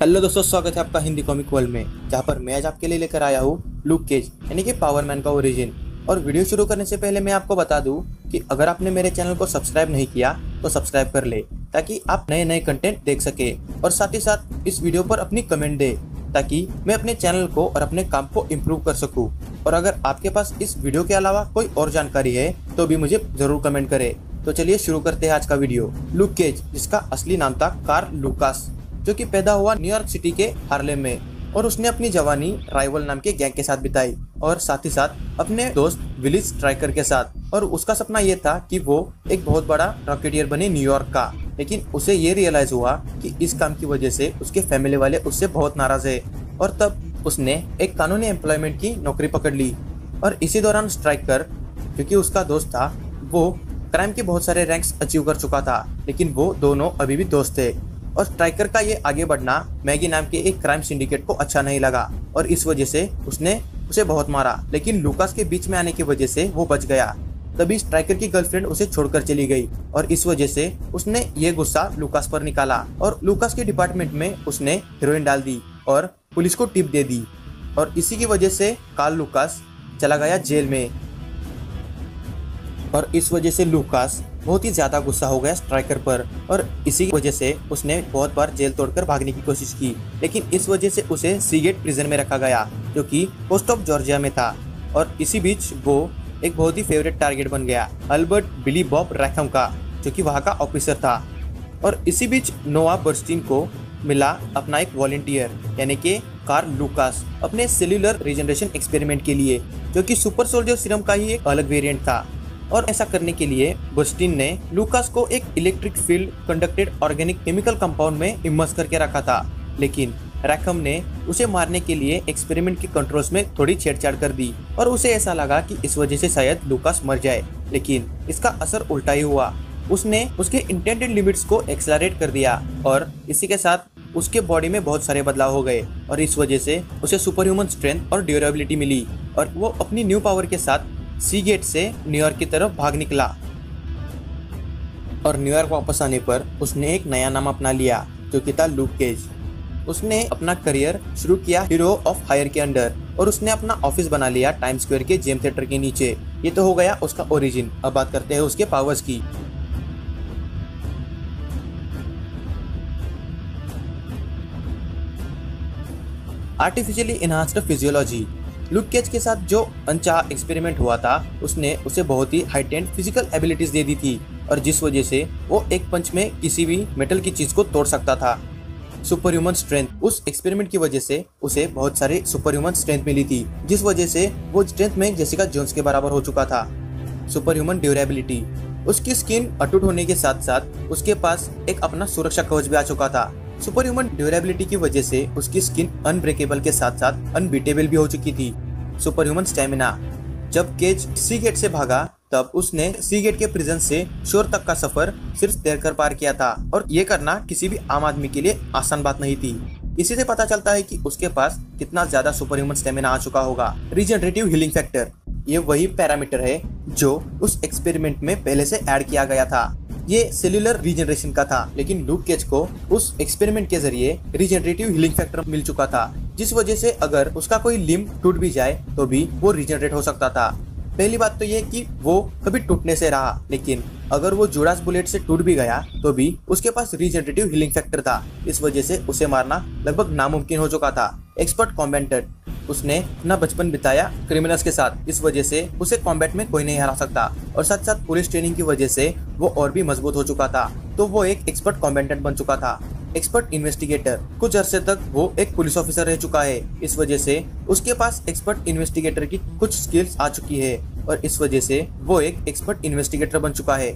Hello दोस्तों, स्वागत है आपका हिंदी कॉमिक वर्ल्ड में, जहाँ पर मैं आज आपके लिए लेकर आया हूँ लूक केज यानी कि पावर मैन का ओरिजिन। और वीडियो शुरू करने से पहले मैं आपको बता दूँ कि अगर आपने मेरे चैनल को सब्सक्राइब नहीं किया तो सब्सक्राइब कर ले, ताकि आप नए नए कंटेंट देख सके। और साथ ही साथ इस वीडियो पर अपनी कमेंट दे, ताकि मैं अपने चैनल को और अपने काम को इम्प्रूव कर सकूँ। और अगर आपके पास इस वीडियो के अलावा कोई और जानकारी है तो भी मुझे जरूर कमेंट करे। तो चलिए शुरू करते हैं आज का वीडियो। लूक केज, जिसका असली नाम था कार्ल लूकास, जो कि पैदा हुआ न्यूयॉर्क सिटी के हार्लेम में, और उसने अपनी जवानी राइवल नाम के गैंग के साथ बिताई, और साथ ही साथ अपने दोस्त विलिस स्ट्राइकर के साथ। और उसका सपना ये था कि वो एक बहुत बड़ा रॉकेटियर बने न्यूयॉर्क का। लेकिन उसे ये रियलाइज हुआ कि इस काम की वजह से उसके फैमिली वाले उससे बहुत नाराज है, और तब उसने एक कानूनी एम्प्लॉयमेंट की नौकरी पकड़ ली। और इसी दौरान स्ट्राइकर, जो कि उसका दोस्त था, वो क्राइम के बहुत सारे रैंक्स अचीव कर चुका था, लेकिन वो दोनों अभी भी दोस्त थे। और स्ट्राइकर का ये आगे बढ़ना मैगी नाम के एक क्राइम सिंडिकेट को अच्छा नहीं लगा, और इस वजह से उसने उसे बहुत मारा। लेकिन लूकास के बीच में आने की वजह से वो बच गया। तभी स्ट्राइकर की गर्लफ्रेंड उसे छोड़कर चली गई, और इस वजह से उसने ये गुस्सा लूकास पर निकाला, और लूकास के डिपार्टमेंट में उसने हीरोइन डाल दी और पुलिस को टिप दे दी। और इसी की वजह से कार्ल लूकास चला गया जेल में। और इस वजह से लूकास बहुत ही ज़्यादा गुस्सा हो गया स्ट्राइकर पर, और इसी वजह से उसने बहुत बार जेल तोड़कर भागने की कोशिश की। लेकिन इस वजह से उसे सीगेट प्रिजन में रखा गया, जो कि कोस्ट ऑफ जॉर्जिया में था। और इसी बीच वो एक बहुत ही फेवरेट टारगेट बन गया अल्बर्ट बिली बॉब रैखम का, जो कि वहाँ का ऑफिसर था। और इसी बीच नोआ बर्स्टीन को मिला अपना एक वॉलेंटियर, यानी कि कार्ल लूकास, अपने सेल्यूलर रिजनरेशन एक्सपेरिमेंट के लिए, जो कि सुपर सोल्जर सीरम का ही एक अलग वेरियंट था। और ऐसा करने के लिए बर्स्टीन ने लूकास को एक electric field conducted organic chemical compound में इमर्स करके रखा था। लेकिन रैखम ने उसे मारने के लिए एक्सपेरिमेंट के कंट्रोल्स में थोड़ी छेड़छाड़ कर दी, और उसे ऐसा लगा कि इस वजह से शायद लूकास मर जाए। लेकिन इसका असर उल्टा ही हुआ, उसने उसके इंटेंडेड लिमिट्स को एक्सेलरेट कर दिया, और इसी के साथ उसके बॉडी में बहुत सारे बदलाव हो गए। और इस वजह से उसे सुपर ह्यूमन स्ट्रेंथ और ड्यूरेबिलिटी मिली, और वो अपनी न्यू पावर के साथ सीगेट से न्यूयॉर्क की तरफ भाग निकला। और न्यूयॉर्क वापस आने पर उसने एक नया नाम अपना लिया, जो कि था लूक केज। उसने अपना करियर शुरू किया हीरो ऑफ हायर के अंडर, और उसने अपना ऑफिस बना लिया टाइम्स स्क्वायर के जेम थिएटर के नीचे। ये तो हो गया उसका ओरिजिन। अब बात करते हैं उसके पावर्स की। Artificially enhanced physiology. Luke Cage के साथ जो अनचाहा एक्सपेरिमेंट हुआ था, उसने उसे बहुत ही हाईटेंड फिजिकल एबिलिटीज दे दी थी, और जिस वजह से वो एक पंच में किसी भी मेटल की चीज को तोड़ सकता था। सुपर ह्यूमन स्ट्रेंथ, उस एक्सपेरिमेंट की वजह से उसे बहुत सारी सुपर ह्यूमन स्ट्रेंथ मिली थी, जिस वजह से वो स्ट्रेंथ में जेसिका जोन्स के बराबर हो चुका था। सुपर ह्यूमन ड्यूरेबिलिटी, उसकी स्किन अटूट होने के साथ साथ उसके पास एक अपना सुरक्षा कवच भी आ चुका था। सुपर ह्यूमन ड्यूरेबिलिटी की वजह से उसकी स्किन अनब्रेकेबल के साथ साथ अनबीटेबल भी हो चुकी थी। सुपर ह्यूमन स्टेमिना, जब केज सीगेट से भागा तब उसने सीगेट के प्रिजन से शोर तक का सफर सिर्फ तैरकर पार किया था, और ये करना किसी भी आम आदमी के लिए आसान बात नहीं थी। इसी से पता चलता है कि उसके पास कितना ज्यादा सुपर ह्यूमन स्टेमिना आ चुका होगा। रिजनरेटिव हीलिंग फैक्टर, ये वही पैरामीटर है जो उस एक्सपेरिमेंट में पहले से ऐड किया गया था। ये सेल्यूलर रीजनरेशन का था, लेकिन लूक केज को उस एक्सपेरिमेंट के जरिए रीजनरेटिव हीलिंग फैक्टर मिल चुका था, जिस वजह से अगर उसका कोई लिम्ब टूट भी जाए तो भी वो रीजनरेट हो सकता था। पहली बात तो ये कि वो कभी टूटने से रहा, लेकिन अगर वो जुड़ास बुलेट से टूट भी गया तो भी उसके पास रीजनरेटिव हीलिंग फैक्टर था। इस वजह से उसे मारना लगभग नामुमकिन हो चुका था। एक्सपर्ट कॉम्बैटेंट, उसने अपना बचपन बिताया क्रिमिनल्स के साथ, इस वजह से उसे कॉम्बैट में कोई नहीं हरा सकता। और साथ साथ पुलिस ट्रेनिंग की वजह से वो और भी मजबूत हो चुका था, तो वो एक एक्सपर्ट कॉम्बैटेंट बन चुका था। एक्सपर्ट इन्वेस्टिगेटर, कुछ अरसे तक वो एक पुलिस ऑफिसर रह चुका है, इस वजह से उसके पास एक्सपर्ट इन्वेस्टिगेटर की कुछ स्किल्स आ चुकी है, और इस वजह से वो एक एक्सपर्ट इन्वेस्टिगेटर बन चुका है।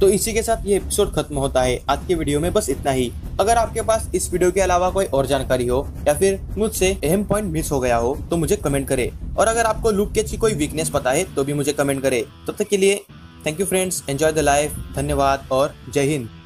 तो इसी के साथ ये एपिसोड खत्म होता है। आज के वीडियो में बस इतना ही। अगर आपके पास इस वीडियो के अलावा कोई और जानकारी हो, या फिर मुझसे अहम पॉइंट मिस हो गया हो, तो मुझे कमेंट करें। और अगर आपको लूक केज की कोई वीकनेस पता है तो भी मुझे कमेंट करें। तब तक के लिए thank you friends, enjoy the life, धन्यवाद और जय हिंद।